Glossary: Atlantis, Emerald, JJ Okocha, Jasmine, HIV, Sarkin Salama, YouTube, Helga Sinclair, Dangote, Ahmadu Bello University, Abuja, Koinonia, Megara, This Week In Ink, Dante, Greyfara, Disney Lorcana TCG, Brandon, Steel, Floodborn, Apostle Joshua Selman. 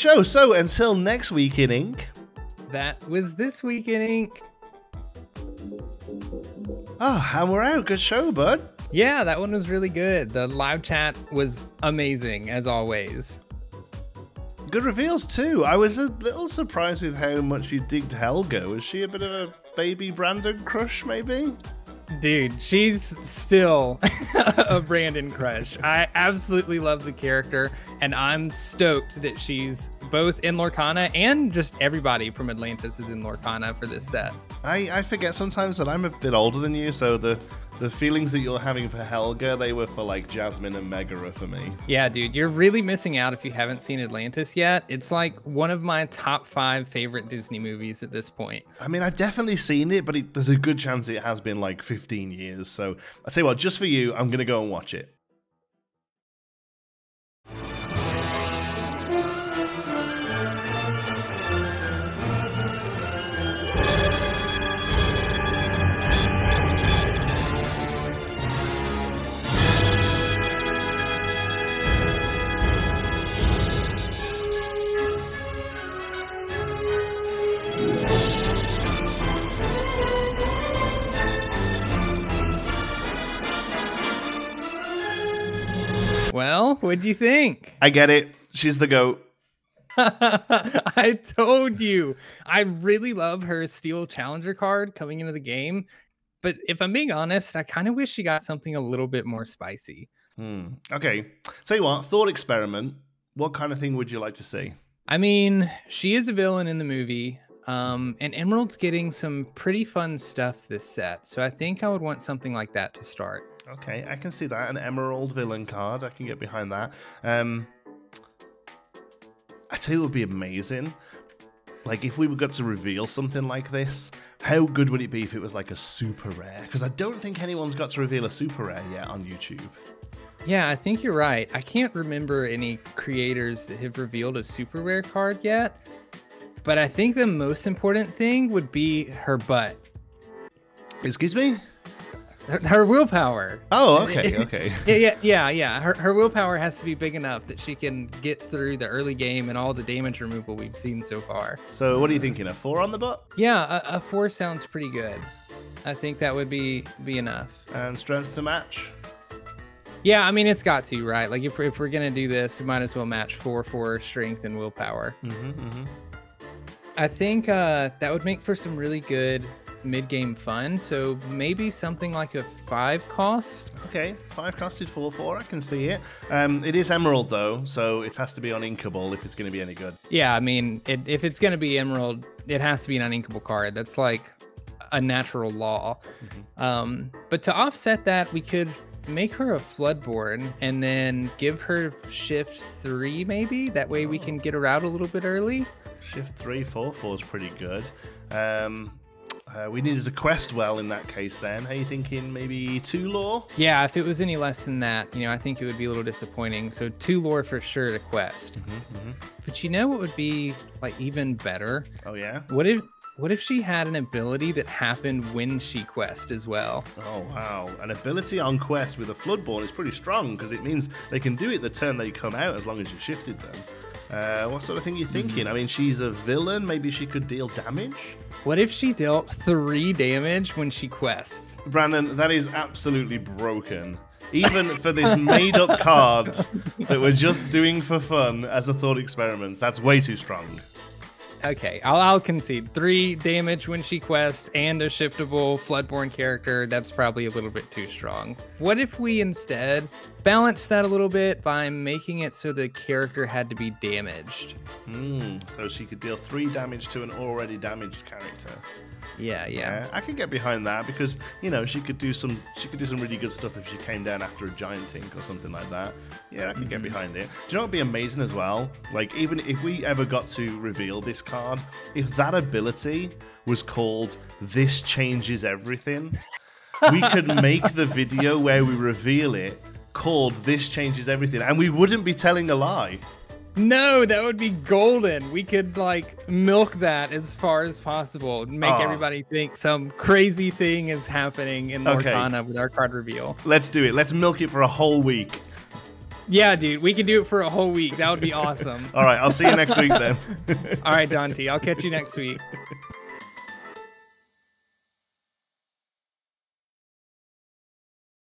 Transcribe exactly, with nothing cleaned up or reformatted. show. So until next week in Ink. That was This Week in Ink. Ah, oh, and we're out. Good show, bud. Yeah, that one was really good. The live chat was amazing, as always. Good reveals, too. I was a little surprised with how much you digged Helga. Was she a bit of a baby Brandon crush, maybe? Dude, she's still a Brandon crush. I absolutely love the character, and I'm stoked that she's both in Lorcana and just everybody from Atlantis is in Lorcana for this set. I, I forget sometimes that I'm a bit older than you, so the the feelings that you're having for Helga, they were for like Jasmine and Megara for me. Yeah, dude, you're really missing out if you haven't seen Atlantis yet. It's like one of my top five favorite Disney movies at this point. I mean, I've definitely seen it, but it, there's a good chance it has been like fifteen years. So I'll tell you what, just for you, I'm going to go and watch it. Well, what'd you think? I get it. She's the goat. I told you. I really love her Steel Challenger card coming into the game. But if I'm being honest, I kind of wish she got something a little bit more spicy. Hmm. Okay. Tell you what, thought experiment. What kind of thing would you like to see? I mean, she is a villain in the movie. Um, and Emerald's getting some pretty fun stuff this set. So I think I would want something like that to start. Okay, I can see that. An Emerald villain card. I can get behind that. Um, I tell you, it would be amazing. Like, if we were got to reveal something like this, how good would it be if it was like a super rare? Because I don't think anyone's got to reveal a super rare yet on YouTube. Yeah, I think you're right. I can't remember any creators that have revealed a super rare card yet. But I think the most important thing would be her butt. Excuse me? Her, her willpower. Oh, okay, okay. yeah, yeah, yeah. Her, her willpower has to be big enough that she can get through the early game and all the damage removal we've seen so far. So what are you thinking, a four on the butt? Yeah, a, a four sounds pretty good. I think that would be, be enough. And strength to match? Yeah, I mean, it's got to, right? Like, if, if we're going to do this, we might as well match four for strength and willpower. Mm-hmm, mm-hmm. I think uh, that would make for some really good mid-game fun, so maybe something like a five cost. Okay, five cost is four four. I can see it. Um, it is Emerald though, so it has to be uninkable if it's going to be any good. Yeah, I mean, it, if it's going to be Emerald, it has to be an uninkable card. That's like a natural law. Mm-hmm. Um, but to offset that, we could make her a Floodborn and then give her shift three maybe. That way we can get her out a little bit early. Shift three four four is pretty good. Um, Uh, we needed a quest well in that case then. Are you thinking maybe two lore? Yeah, if it was any less than that, you know, I think it would be a little disappointing. So two lore for sure to quest. Mm-hmm, mm-hmm. But you know what would be like even better? Oh yeah? What if what if she had an ability that happened when she quest as well? Oh wow. An ability on quest with a Floodborn is pretty strong because it means they can do it the turn they come out as long as you shifted them. Uh, what sort of thing are you thinking? I mean, she's a villain. Maybe she could deal damage? What if she dealt three damage when she quests? Brandon, that is absolutely broken. Even for this made-up card that we're just doing for fun as a thought experiment, that's way too strong. Okay, I'll, I'll concede. Three damage when she quests and a shiftable Floodborn character, that's probably a little bit too strong. What if we instead balance that a little bit by making it so the character had to be damaged? Mm, so she could deal three damage to an already damaged character. Yeah, yeah. Uh, I can get behind that because, you know, she could do some she could do some really good stuff if she came down after a giant ink or something like that. Yeah, I can mm-hmm. get behind it. Do you know what would be amazing as well? Like, even if we ever got to reveal this card, if that ability was called This Changes Everything, we could make the video where we reveal it called This Changes Everything, and we wouldn't be telling a lie. No, that would be golden. We could like milk that as far as possible and make oh. everybody think some crazy thing is happening in Lorcana okay. with our card reveal. Let's do it. Let's milk it for a whole week. Yeah, dude, we can do it for a whole week. That would be awesome. All right, I'll see you next week then. All right, Dante, I'll catch you next week.